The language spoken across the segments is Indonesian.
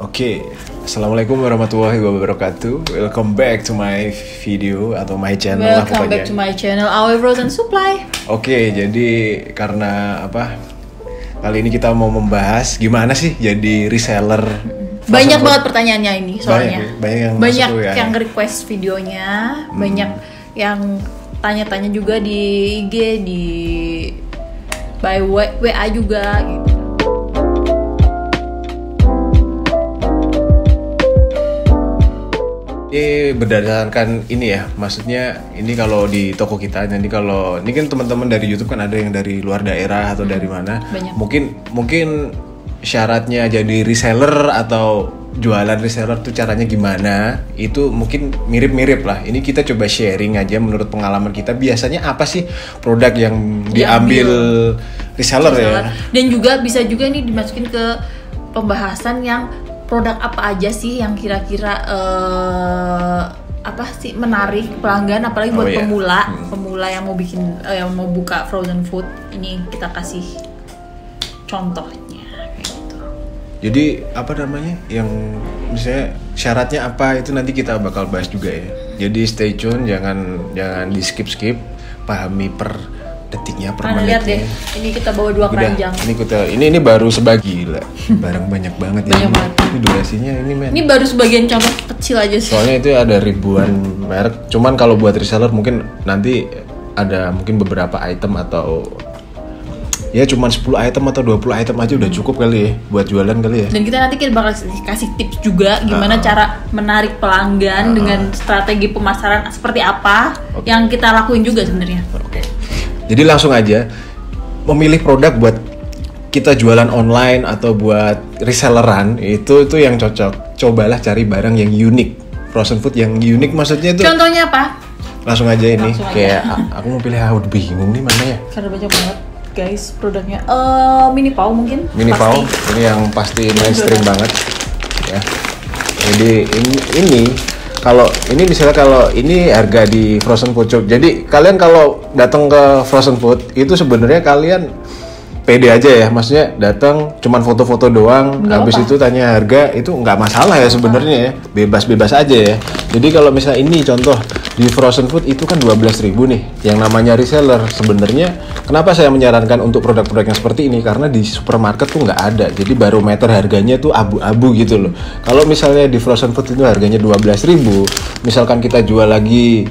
Oke, assalamualaikum warahmatullahi wabarakatuh. Welcome back to my video atau my channel. Welcome back to my channel, AW Frozen Supply. Oke, jadi karena apa? Kali ini kita mau membahas gimana sih jadi reseller. Banyak banget pertanyaannya ini soalnya. Banyak yang request videonya, banyak yang tanya-tanya juga di IG, di by WA juga gitu. Ini berdasarkan ini ya, maksudnya ini kalau di toko kita, jadi kalau ini kan teman-teman dari YouTube kan ada yang dari luar daerah atau dari mana, banyak. mungkin syaratnya jadi reseller atau jualan reseller tuh caranya gimana, itu mungkin mirip-mirip lah. Ini kita coba sharing aja menurut pengalaman kita, biasanya apa sih produk yang diambil reseller ya. Dan juga bisa juga nih dimasukin ke pembahasan yang produk apa aja sih yang kira-kira menarik pelanggan, apalagi buat pemula yang mau bikin yang mau buka frozen food. Ini kita kasih contohnya kayak gitu. Jadi apa namanya yang misalnya syaratnya apa, itu nanti kita bakal bahas juga ya. Jadi stay tune, jangan di skip, pahami per detiknya, per menitnya. Lihat deh, ini kita bawa dua keranjang. Ini baru sebagi lah. Barang banyak banget ya. Banyak banget. Ini durasinya ini men. Ini baru sebagian contoh kecil aja sih. Soalnya itu ada ribuan merek. Cuman kalau buat reseller mungkin nanti ada mungkin beberapa item atau ya cuman 10 item atau 20 item aja udah cukup kali ya buat jualan kali ya. Dan kita nanti bakal kasih tips juga gimana cara menarik pelanggan dengan strategi pemasaran seperti apa yang kita lakuin juga sebenarnya. Oke. Jadi langsung aja, memilih produk buat kita jualan online atau buat reselleran itu yang cocok. Cobalah cari barang yang unik, frozen food yang unik maksudnya itu. Contohnya apa? Langsung aja ini, langsung kayak aja. Aku mau pilih haut, bingung nih mana ya? Karena banyak banget guys produknya. Mini pau mungkin. Mini pau, ini yang pasti mainstream banget. Ya. Jadi ini kalau ini misalnya kalau ini harga di frozen food shop. Jadi kalian kalau datang ke frozen food itu sebenarnya kalian pede aja ya, maksudnya datang cuman foto-foto doang, habis itu tanya harga, itu nggak masalah ya sebenarnya ya, bebas-bebas aja ya. Jadi kalau misalnya ini contoh di frozen food itu kan 12.000 nih, yang namanya reseller. Sebenarnya kenapa saya menyarankan untuk produk-produk yang seperti ini, karena di supermarket tuh nggak ada, jadi barometer harganya tuh abu-abu gitu loh. Kalau misalnya di frozen food itu harganya 12.000, misalkan kita jual lagi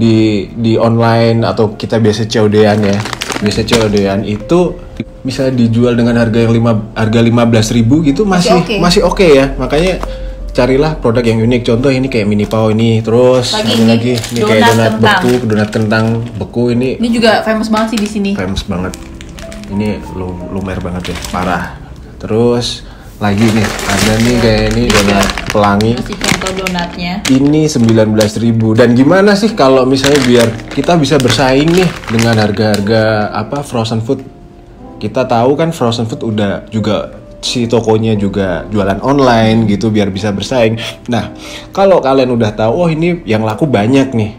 di online atau kita biasa COD-an ya, biasa COD-an itu misalnya dijual dengan harga 15.000 gitu masih oke ya. Makanya carilah produk yang unik. Contoh ini kayak mini pau ini, terus lagi ini kayak donat kentang beku ini. Ini juga famous banget sih di sini. Famous banget. Ini lumer banget ya, parah. Terus lagi nih ada nih kayak ini donat pelangi. Ini contoh donatnya. Ini 19.000. Dan gimana sih kalau misalnya biar kita bisa bersaing nih dengan harga-harga frozen food? Kita tahu kan frozen food udah juga si tokonya juga jualan online gitu biar bisa bersaing. Nah, kalau kalian udah tahu, oh ini yang laku banyak nih.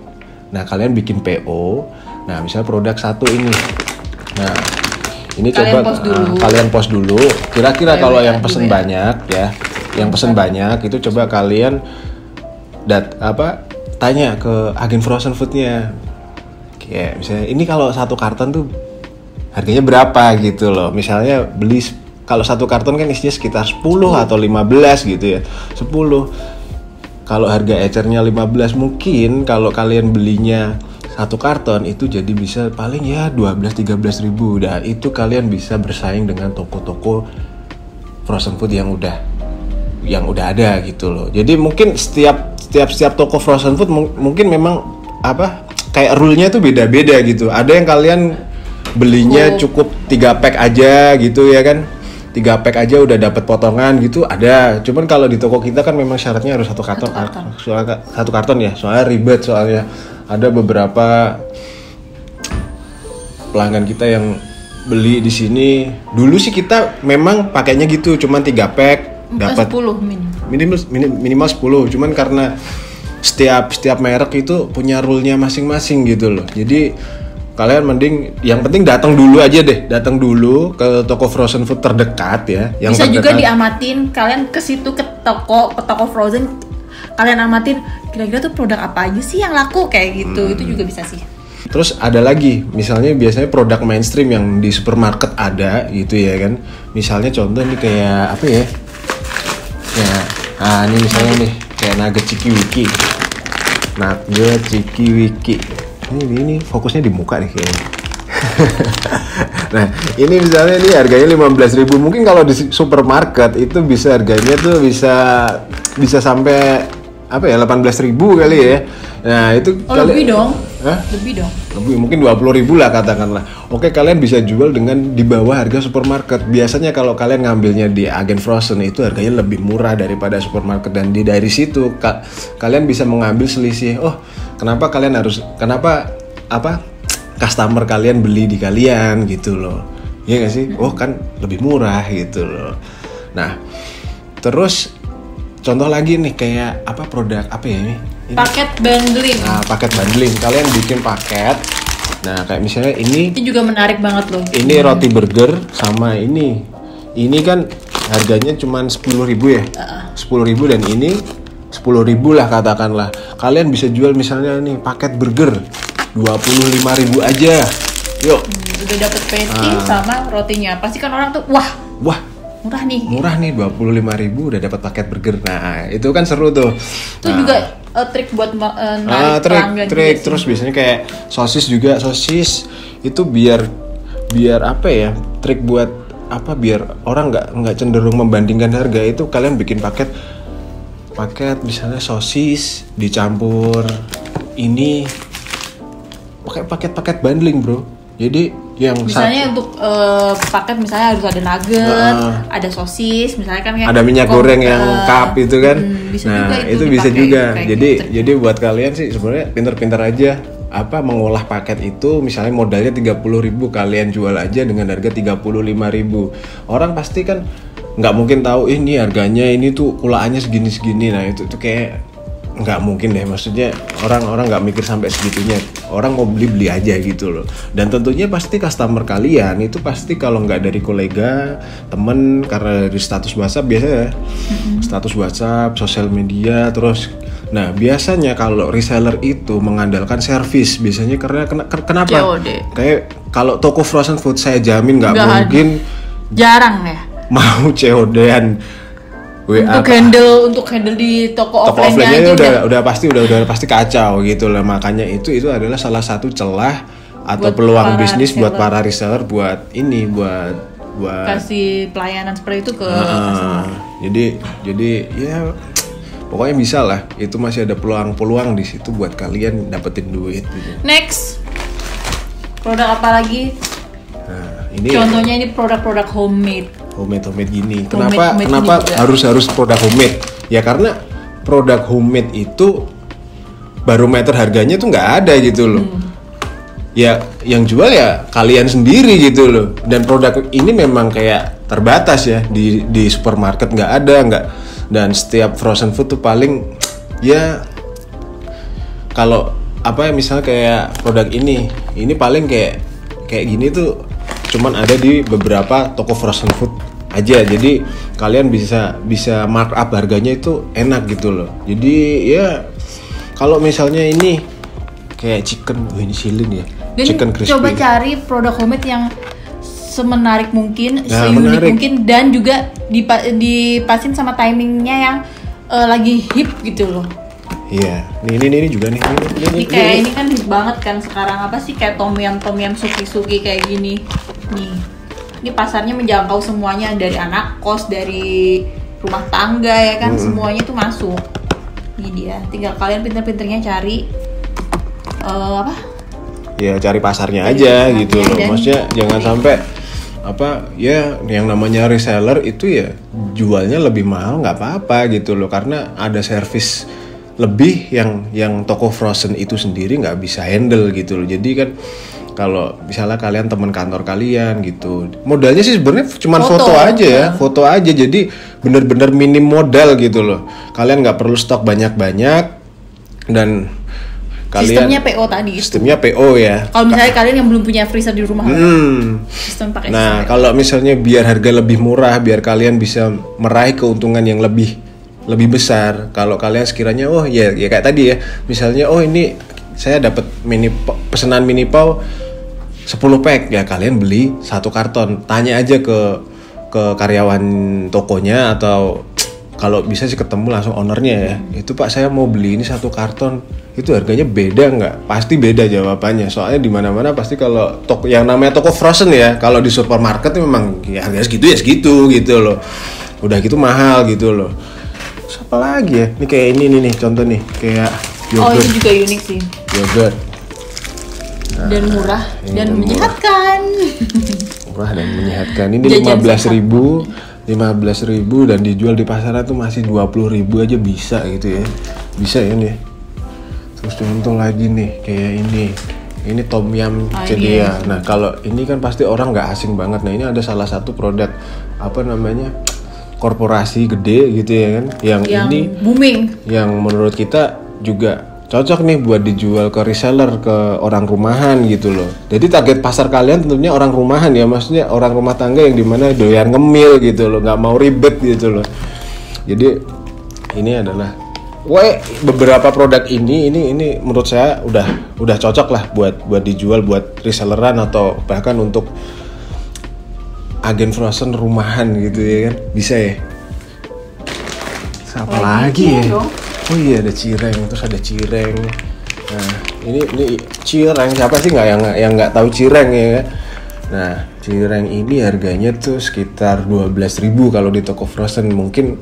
Nah, kalian bikin PO. Nah, misalnya produk satu ini. Nah, ini kalian coba kalian post dulu. Kira-kira kalau yang pesen banyak ya, yang pesen banyak itu coba kalian tanya ke agen frozen foodnya. Kayak misalnya ini kalau satu karton tuh harganya berapa gitu loh. Misalnya beli kalau satu karton kan isinya sekitar 10 atau 15 gitu ya. 10. Kalau harga ecernya 15, mungkin kalau kalian belinya satu karton itu jadi bisa paling ya 12-13 ribu. Nah itu kalian bisa bersaing dengan toko-toko frozen food yang udah ada gitu loh. Jadi mungkin setiap toko frozen food mungkin memang kayak rule-nya tuh beda-beda gitu. Ada yang kalian belinya cukup 3 pack aja gitu ya kan. 3 pack aja udah dapat potongan gitu ada. Cuman kalau di toko kita kan memang syaratnya harus satu karton ya, soalnya ribet, soalnya ada beberapa pelanggan kita yang beli di sini. Dulu sih kita memang pakainya gitu, cuman 3 pack dapat 10 minimal 10. Cuman karena setiap merek itu punya rule-nya masing-masing gitu loh. Jadi kalian mending yang penting datang dulu aja deh, datang dulu ke toko frozen food terdekat ya. Yang bisa terdekat juga diamatin, kalian ke situ ke toko frozen, kalian amatin kira-kira tuh produk apa aja sih yang laku kayak gitu. Itu juga bisa sih. Terus ada lagi, misalnya biasanya produk mainstream yang di supermarket ada gitu ya kan. Misalnya contoh nih kayak apa ya? Nah ini misalnya nih kayak nugget Chiki Wiki. Nugget Chiki Wiki. Ini fokusnya di muka nih kayaknya. Nah ini misalnya ini harganya 15.000, mungkin kalau di supermarket itu bisa harganya tuh bisa sampai apa ya 18.000 kali ya. Nah itu lebih dong. Hah? Lebih dong. Lebih, mungkin 20.000 lah katakanlah. Oke, kalian bisa jual dengan di bawah harga supermarket. Biasanya kalau kalian ngambilnya di agen frozen itu harganya lebih murah daripada supermarket, dan dari situ kalian bisa mengambil selisih. Oh, kenapa customer kalian beli di kalian gitu loh. Iya gak sih? Oh, kan lebih murah gitu loh. Nah, terus contoh lagi nih kayak apa produk apa ya ini? Paket bundling. Nah, paket bundling. Kalian bikin paket. Nah, kayak misalnya ini. Ini juga menarik banget loh. Ini roti burger sama ini. Ini kan harganya cuma 10.000 ya. 10.000 dan ini 10.000 lah katakanlah. Kalian bisa jual misalnya nih paket burger 25.000 aja. Yuk. Udah dapet patty sama rotinya. Pasti kan orang tuh wah. Murah nih 25.000 udah dapat paket burger. Nah, itu kan seru tuh. Itu juga trik buat narik pelanggan. Trik terus biasanya kayak sosis itu biar apa ya? Trik buat apa biar orang nggak cenderung membandingkan harga itu, kalian bikin paket misalnya sosis dicampur ini pakai paket bundling, bro. Jadi yang misalnya untuk paket misalnya harus ada nugget, ada sosis, misalnya kan ada minyak goreng yang cup itu kan. Nah, itu bisa juga. Jadi buat kalian sih sebenarnya pintar-pintar aja mengolah paket itu. Misalnya modalnya 30.000, kalian jual aja dengan harga 35.000. Orang pasti kan nggak mungkin tahu ini harganya ini tuh kulaannya segini-segini. Nah, itu kayak nggak mungkin deh, maksudnya orang nggak mikir sampai segitunya, orang mau beli aja gitu loh. Dan tentunya pasti customer kalian itu pasti kalau nggak dari kolega, temen, karena dari status WhatsApp biasanya, status WhatsApp, sosial media, terus. Nah biasanya kalau reseller itu mengandalkan service, biasanya karena kenapa? COD. Kayak kalau toko frozen food saya jamin nggak mungkin. Jarang ya. Mau COD-an. Untuk handle di toko offline-nya itu udah pasti kacau gitu lah. Makanya itu adalah salah satu celah atau buat peluang bisnis reseller. Buat para reseller buat kasih pelayanan seperti itu ke customer. Jadi ya pokoknya bisa lah, itu masih ada peluang-peluang di situ buat kalian dapetin duit gitu. Next. Produk apa lagi? Nah, ini contohnya ini produk-produk homemade gini. Kenapa harus produk homemade? Ya karena produk homemade itu barometer harganya tuh nggak ada gitu loh. Ya yang jual ya kalian sendiri gitu loh. Dan produk ini memang kayak terbatas ya di supermarket nggak ada. Dan setiap frozen food tuh paling ya kalau apa ya misalnya kayak produk ini paling kayak gini tuh cuman ada di beberapa toko frozen food aja, jadi kalian bisa markup harganya itu enak gitu loh. Jadi ya kalau misalnya ini kayak chicken, ini silin ya. Dan chicken crispy. Coba cari produk homemade yang semenarik mungkin, seunik mungkin, dan juga dipasin sama timingnya yang lagi hip gitu loh. Iya, ini juga nih. Ini kayak ini kan hip banget kan sekarang, apa sih kayak Tom Yum Suki kayak gini. Nih, ini pasarnya menjangkau semuanya, dari anak kos, dari rumah tangga ya kan, semuanya tuh masuk. Ini dia, tinggal kalian pinter-pinternya cari ya cari pasarnya aja gitu loh. Maksudnya jangan sampai yang namanya reseller itu ya jualnya lebih mahal nggak apa-apa gitu loh, karena ada service lebih yang toko frozen itu sendiri nggak bisa handle gitu loh. Jadi kan kalau misalnya kalian teman kantor kalian gitu, modalnya sih sebenarnya cuma foto aja, jadi bener-bener minim modal gitu loh. Kalian nggak perlu stok banyak-banyak, dan Kalian, sistemnya PO tadi. Sistemnya PO ya. Kalau misalnya kalian yang belum punya freezer di rumah, sistem pakai. Nah, kalau misalnya biar harga lebih murah, biar kalian bisa meraih keuntungan yang lebih besar. Kalau kalian sekiranya ya kayak tadi ya. Misalnya ini saya dapat pesanan mini pau 10 pack, ya kalian beli 1 karton. Tanya aja ke karyawan tokonya, atau kalau bisa sih ketemu langsung ownernya ya. Itu Pak, saya mau beli ini 1 karton, itu harganya beda nggak? Pasti beda jawabannya. Soalnya di mana-mana pasti kalau toko yang namanya toko Frozen ya, kalau di supermarket memang ya harganya segitu ya segitu gitu loh. Udah gitu mahal gitu loh. Apa lagi ya? Ini kayak ini nih contoh nih, kayak yogurt. Ini juga unik sih. Yogurt. Nah, dan murah dan menyehatkan. Murah dan menyehatkan. Ini 15.000 dan dijual di pasaran tuh masih 20.000 aja bisa gitu ya, bisa ya nih. Terus contoh lagi nih kayak ini Tom Yum Suki. Nah kalau ini kan pasti orang nggak asing banget. Nah ini ada salah satu produk korporasi gede gitu ya kan, yang ini booming, yang menurut kita juga cocok nih buat dijual ke reseller, ke orang rumahan gitu loh. Jadi target pasar kalian tentunya orang rumahan ya, maksudnya orang rumah tangga yang dimana doyan ngemil gitu loh, nggak mau ribet gitu loh. Jadi ini adalah beberapa produk ini menurut saya udah cocok lah buat dijual buat reselleran atau bahkan untuk agen Frozen rumahan gitu ya kan, bisa ya. Siapa lagi ya? Ada cireng, terus ada cireng. Nah, ini cireng, siapa sih nggak yang nggak tahu cireng ya kan? Nah, cireng ini harganya tuh sekitar 12.000 kalau di toko Frozen. Mungkin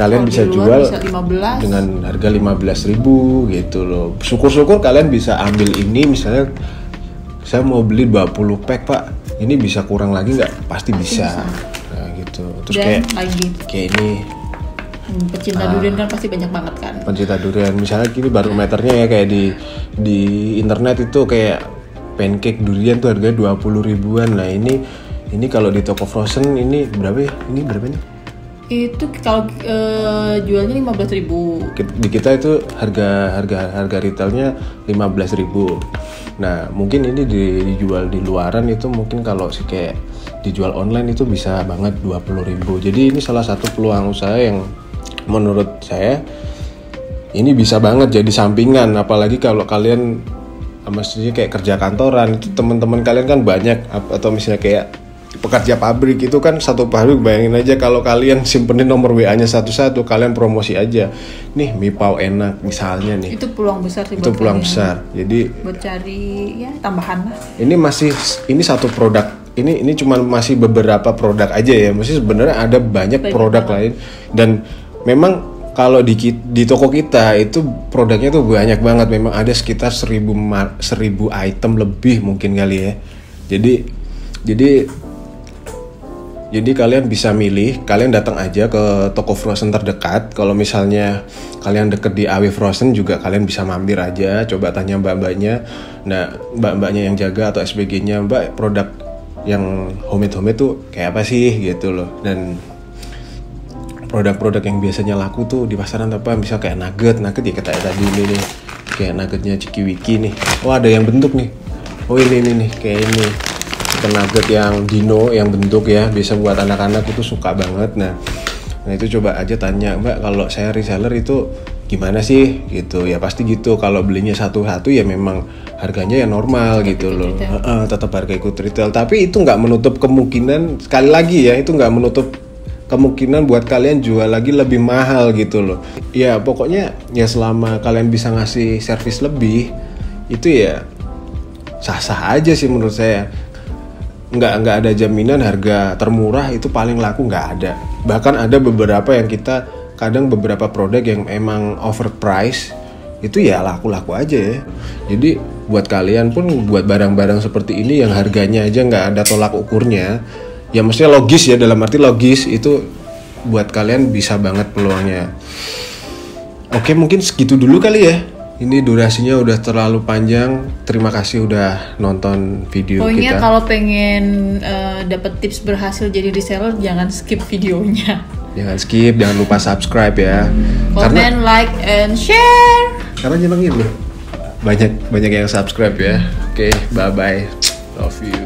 kalian bisa jual bisa 15. Dengan harga 15.000 gitu loh. Syukur-syukur kalian bisa ambil ini, misalnya saya mau beli 20 pack, Pak. Ini bisa kurang lagi nggak? Pasti bisa. Nah, gitu. Terus dan kayak ini pecinta durian kan pasti banyak banget kan. Pecinta durian, misalnya ini barometernya ya, kayak di internet itu kayak pancake durian tuh harganya 20.000-an. Nah ini kalau di toko Frozen ini berapa ya? Ini berapa nih? Itu kalau jualnya 15.000. Di kita itu harga retailnya 15.000. Nah mungkin ini dijual di luaran itu mungkin kalau kayak dijual online itu bisa banget 20.000. Jadi ini salah satu peluang usaha yang menurut saya ini bisa banget jadi sampingan, apalagi kalau kalian maksudnya kayak kerja kantoran itu teman-teman kalian kan banyak, atau misalnya kayak pekerja pabrik itu kan satu pabrik, bayangin aja kalau kalian simpenin nomor WA-nya satu-satu, kalian promosi aja nih mipau enak misalnya nih, itu peluang besar sih, itu peluang besar. Jadi buat cari ya tambahan. Ini satu produk. Ini cuma masih beberapa produk aja ya, mesti sebenarnya ada banyak produk lain. Dan memang kalau di toko kita itu produknya tuh banyak banget, memang ada sekitar 1000 item lebih mungkin kali ya. Jadi kalian bisa milih, kalian datang aja ke toko Frozen terdekat. Kalau misalnya kalian deket di AW Frozen juga, kalian bisa mampir aja, coba tanya mbak-mbaknya. Nah, mbak-mbaknya yang jaga atau SPG-nya, mbak produk yang homemade tuh kayak apa sih gitu loh. Dan produk-produk yang biasanya laku tuh di pasaran apa, misal kayak nugget ya kayak tadi ini nih, kayak nuggetnya Chiki Wiki nih. Ada yang bentuk nih. Ini nih kayak ini. Nugget yang dino yang bentuk ya, biasa buat anak-anak itu suka banget. Nah itu coba aja tanya, Mbak kalau saya reseller itu gimana sih gitu ya, pasti gitu. Kalau belinya satu-satu ya memang harganya ya normal gitu loh, tetap harga ikut retail. Tapi itu nggak menutup kemungkinan, sekali lagi ya, itu nggak menutup kemungkinan buat kalian jual lagi lebih mahal gitu loh. Ya pokoknya ya selama kalian bisa ngasih servis lebih itu ya sah-sah aja sih menurut saya. Nggak ada jaminan harga termurah itu paling laku, nggak ada. Bahkan ada beberapa yang kita kadang beberapa produk yang emang overpriced itu ya laku-laku aja ya. Jadi buat kalian pun buat barang-barang seperti ini yang harganya aja nggak ada tolak ukurnya ya, maksudnya logis ya, dalam arti logis itu buat kalian bisa banget peluangnya. Oke mungkin segitu dulu kali ya. Ini durasinya udah terlalu panjang. Terima kasih udah nonton video kita. Pokoknya kalau pengen dapat tips berhasil jadi reseller, jangan skip videonya. Jangan skip, jangan lupa subscribe ya. Comment, like, and share. Karena nyenengin loh. banyak yang subscribe ya. Oke, bye bye, love you.